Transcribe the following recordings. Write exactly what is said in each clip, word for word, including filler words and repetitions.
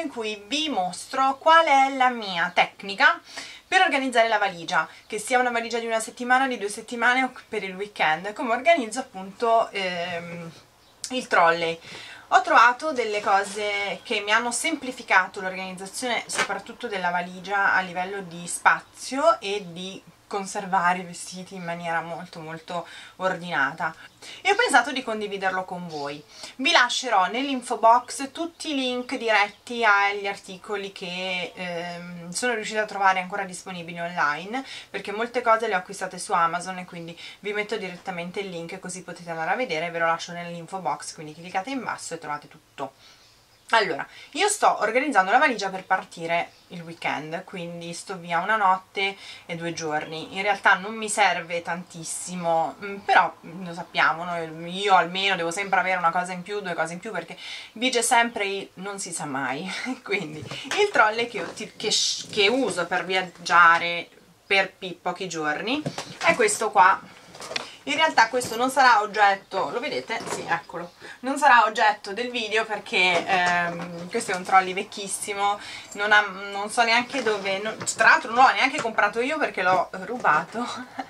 in cui vi mostro qual è la mia tecnica per organizzare la valigia, che sia una valigia di una settimana, di due settimane o per il weekend, come organizzo appunto ehm, il trolley. Ho trovato delle cose che mi hanno semplificato l'organizzazione, soprattutto della valigia, a livello di spazio e di conservare i vestiti in maniera molto molto ordinata, e ho pensato di condividerlo con voi. Vi lascerò nell'info box tutti i link diretti agli articoli che ehm, sono riuscita a trovare ancora disponibili online, perché molte cose le ho acquistate su Amazon e quindi vi metto direttamente il link così potete andare a vedere. Ve lo lascio nell'info box, quindi cliccate in basso e trovate tutto. Allora, io sto organizzando la valigia per partire il weekend, quindi sto via una notte e due giorni. In realtà non mi serve tantissimo, però lo sappiamo, noi, io almeno devo sempre avere una cosa in più, due cose in più, perché vige sempre il non si sa mai. Quindi il trolley che, che, che uso per viaggiare per pochi giorni è questo qua. In realtà questo non sarà oggetto, lo vedete? Sì, eccolo. Non sarà oggetto del video perché ehm, questo è un trolley vecchissimo, non, ha, non so neanche dove, non, tra l'altro non l'ho neanche comprato io perché l'ho rubato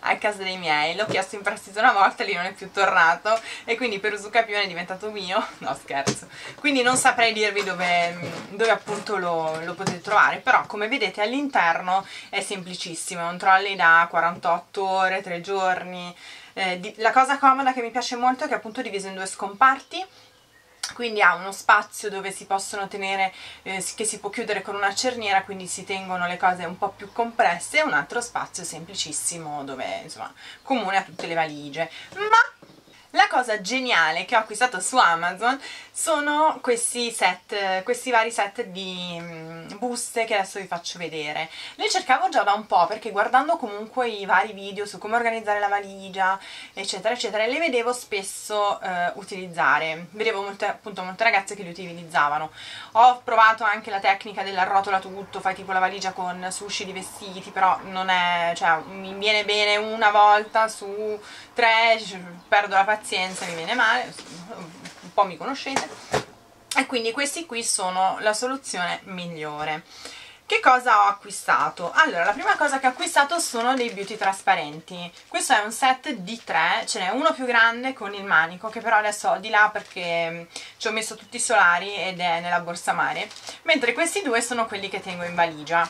a casa dei miei, l'ho chiesto in prestito una volta e lì non è più tornato e quindi per uso capione è diventato mio, no scherzo. Quindi non saprei dirvi dove, dove appunto lo, lo potete trovare, però come vedete all'interno è semplicissimo, è un trolley da quarantotto ore, tre giorni. Eh, di, la cosa comoda che mi piace molto è che è appunto diviso in due scomparti, quindi ha uno spazio dove si possono tenere, eh, che si può chiudere con una cerniera, quindi si tengono le cose un po' più compresse, e un altro spazio semplicissimo dove, insomma, comune a tutte le valigie. Ma la cosa geniale che ho acquistato su Amazon sono questi set, questi vari set di buste che adesso vi faccio vedere. Le cercavo già da un po' perché guardando comunque i vari video su come organizzare la valigia eccetera eccetera, le vedevo spesso eh, utilizzare, vedevo molte, appunto molte ragazze che li utilizzavano. Ho provato anche la tecnica dell'arrotola tutto, fai tipo la valigia con sushi di vestiti, però non è, cioè mi viene bene una volta su tre, perdo la pazienza. Pazienza, mi viene male, un po' mi conoscete, e quindi questi qui sono la soluzione migliore. Che cosa ho acquistato? Allora, la prima cosa che ho acquistato sono dei beauty trasparenti. Questo è un set di tre, ce n'è uno più grande con il manico, che però adesso ho di là perché ci ho messo tutti i solari ed è nella borsa mare, mentre questi due sono quelli che tengo in valigia.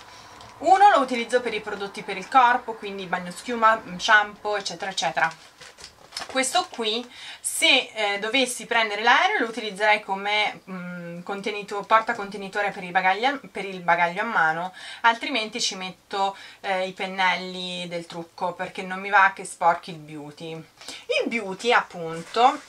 Uno lo utilizzo per i prodotti per il corpo, quindi bagno schiuma, shampoo eccetera eccetera. Questo qui, se eh, dovessi prendere l'aereo, lo utilizzerei come mh, contenito, porta contenitore per, i bagagli, per il bagaglio a mano, altrimenti ci metto eh, i pennelli del trucco perché non mi va che sporchi il beauty. Il beauty, appunto,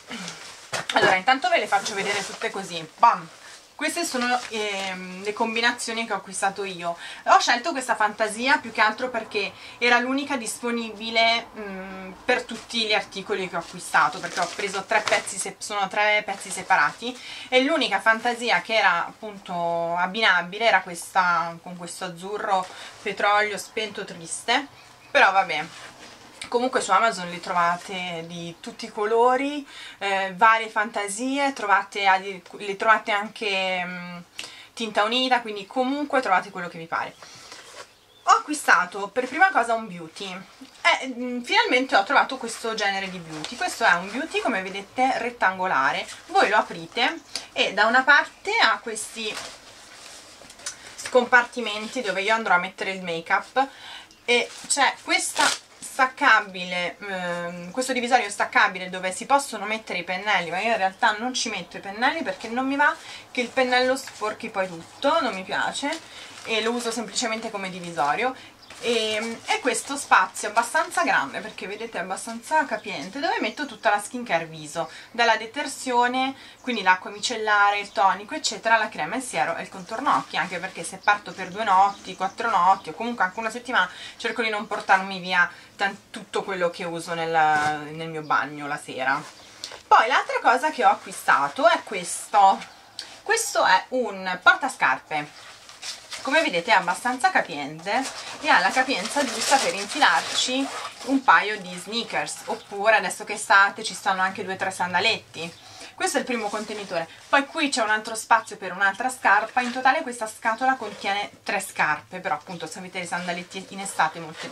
allora intanto ve le faccio vedere tutte così, bam! Queste sono ehm, le combinazioni che ho acquistato io. Ho scelto questa fantasia più che altro perché era l'unica disponibile mh, per tutti gli articoli che ho acquistato, perché ho preso tre pezzi, sono tre pezzi separati, e l'unica fantasia che era appunto abbinabile era questa con questo azzurro petrolio spento triste, però vabbè. Comunque su Amazon li trovate di tutti i colori, eh, varie fantasie, trovate, le trovate anche mh, tinta unita, quindi comunque trovate quello che vi pare. Ho acquistato per prima cosa un beauty e mh, finalmente ho trovato questo genere di beauty. Questo è un beauty, come vedete, rettangolare. Voi lo aprite e da una parte ha questi scompartimenti dove io andrò a mettere il make up, e c'è questa staccabile, ehm, questo divisorio staccabile dove si possono mettere i pennelli, ma io in realtà non ci metto i pennelli perché non mi va che il pennello sporchi poi tutto, non mi piace, e lo uso semplicemente come divisorio. E, e questo spazio abbastanza grande, perché vedete è abbastanza capiente, dove metto tutta la skincare viso, dalla detersione, quindi l'acqua micellare, il tonico eccetera, la crema, il siero e il contorno occhi, anche perché se parto per due notti, quattro notti o comunque anche una settimana, cerco di non portarmi via tutto quello che uso nel, nel mio bagno la sera. Poi l'altra cosa che ho acquistato è questo. Questo è un portascarpe. Come vedete è abbastanza capiente e ha la capienza giusta per infilarci un paio di sneakers, oppure adesso che è estate ci stanno anche due o tre sandaletti. Questo è il primo contenitore, poi qui c'è un altro spazio per un'altra scarpa. In totale questa scatola contiene tre scarpe, però appunto se avete le sandalette in estate molte,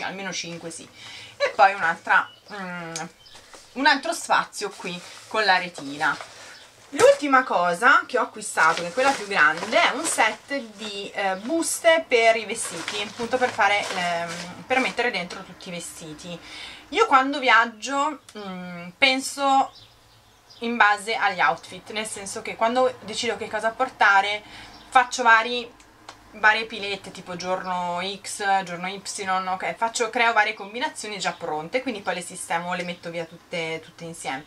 almeno cinque sì. E poi un'altra um, un altro spazio qui con la retina. L'ultima cosa che ho acquistato, che è quella più grande, è un set di eh, buste per i vestiti, appunto per, fare, eh, per mettere dentro tutti i vestiti. Io quando viaggio mh, penso in base agli outfit, nel senso che quando decido che cosa portare faccio vari... varie pilette, tipo giorno X, giorno Y, ok, faccio, creo varie combinazioni già pronte, quindi poi le sistemo, le metto via tutte, tutte insieme.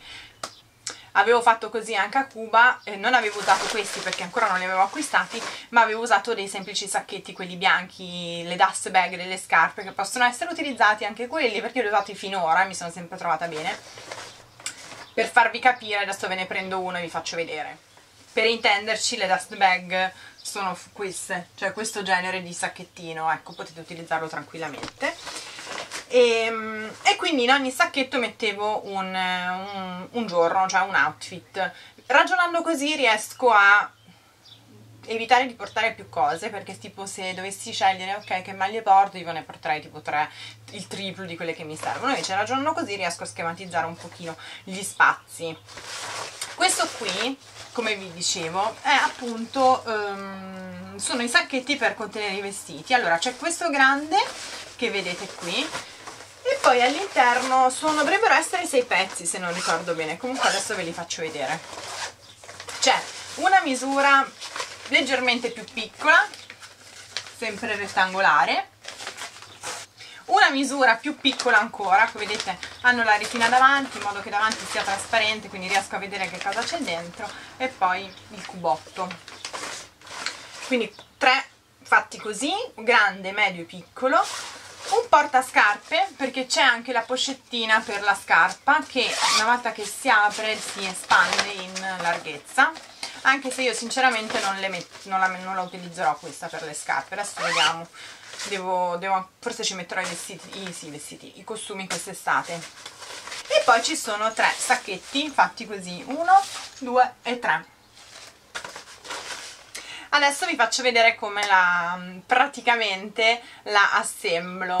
Avevo fatto così anche a Cuba, eh, non avevo usato questi perché ancora non li avevo acquistati, ma avevo usato dei semplici sacchetti, quelli bianchi, le dust bag delle scarpe, che possono essere utilizzati anche quelli, perché li ho usati finora e mi sono sempre trovata bene. Per farvi capire, adesso ve ne prendo uno e vi faccio vedere. Per intenderci, le dust bag sono queste, cioè questo genere di sacchettino, ecco, potete utilizzarlo tranquillamente. E, e quindi in ogni sacchetto mettevo un, un, un giorno, cioè un outfit. Ragionando così riesco a evitare di portare più cose, perché tipo se dovessi scegliere ok che maglie porto, io ne porterei tipo tre, il triplo di quelle che mi servono. Invece ragionando così riesco a schematizzare un pochino gli spazi. Questo qui, come vi dicevo, è appunto um, sono i sacchetti per contenere i vestiti. Allora c'è questo grande che vedete qui e poi all'interno sono, dovrebbero essere sei pezzi se non ricordo bene, comunque adesso ve li faccio vedere. C'è una misura leggermente più piccola, sempre rettangolare, una misura più piccola ancora, come vedete hanno la retina davanti in modo che davanti sia trasparente, quindi riesco a vedere che cosa c'è dentro, e poi il cubotto. Quindi tre fatti così, grande, medio e piccolo. Un portascarpe, perché c'è anche la pochettina per la scarpa che una volta che si apre si espande in larghezza, anche se io sinceramente non, le metto, non, la, non la utilizzerò questa per le scarpe. Adesso vediamo. Devo, devo, forse ci metterò i vestiti, i, sì, vestiti, i costumi quest'estate. E poi ci sono tre sacchetti fatti così, uno, due e tre. Adesso vi faccio vedere come la, praticamente la assemblo.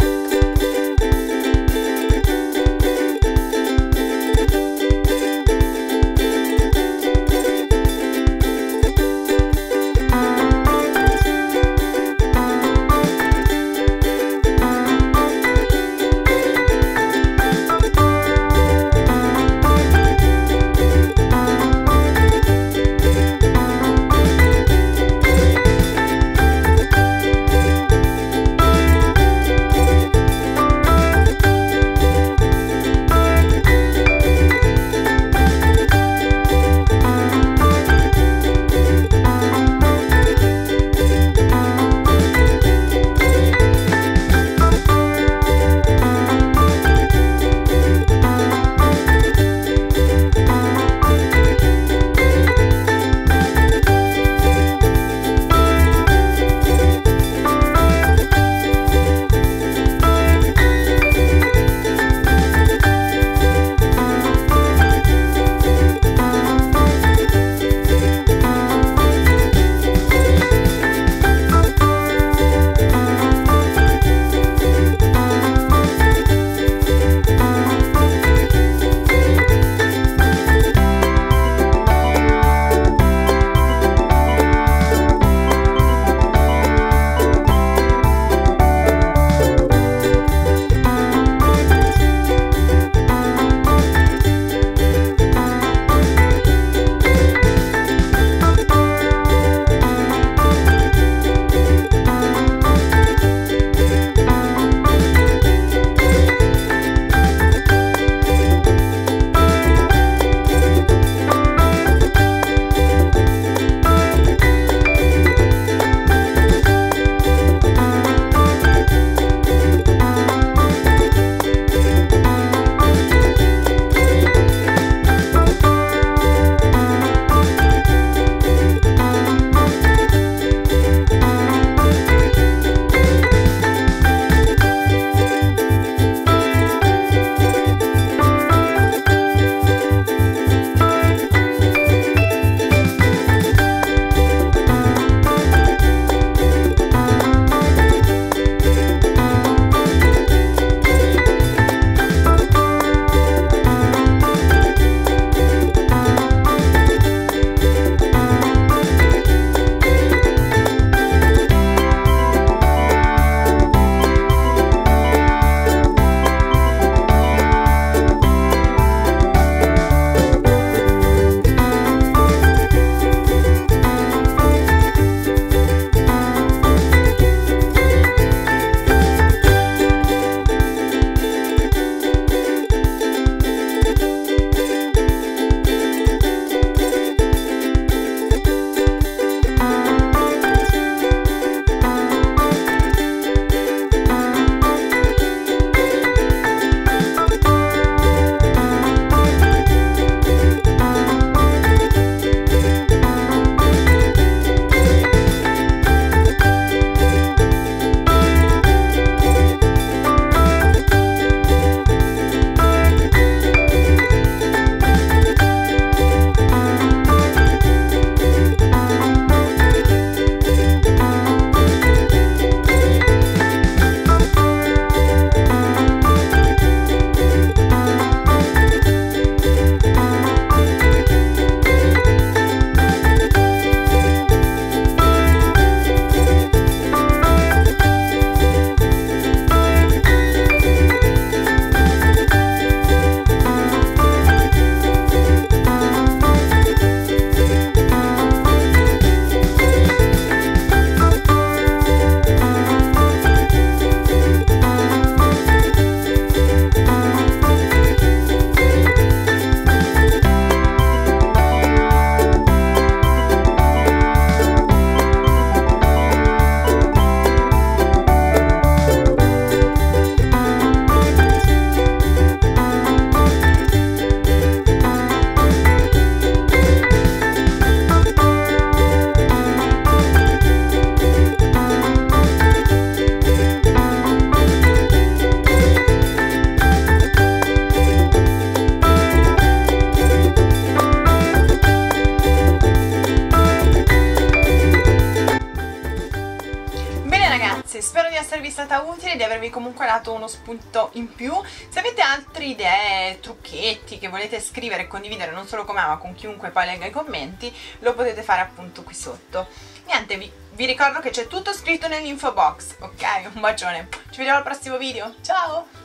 stata utile, di avervi comunque dato uno spunto in più. Se avete altre idee, trucchetti che volete scrivere e condividere non solo con me ma con chiunque poi legga i commenti, lo potete fare appunto qui sotto. Niente, vi, vi ricordo che c'è tutto scritto nell'info box, ok? Un bacione, ci vediamo al prossimo video, ciao!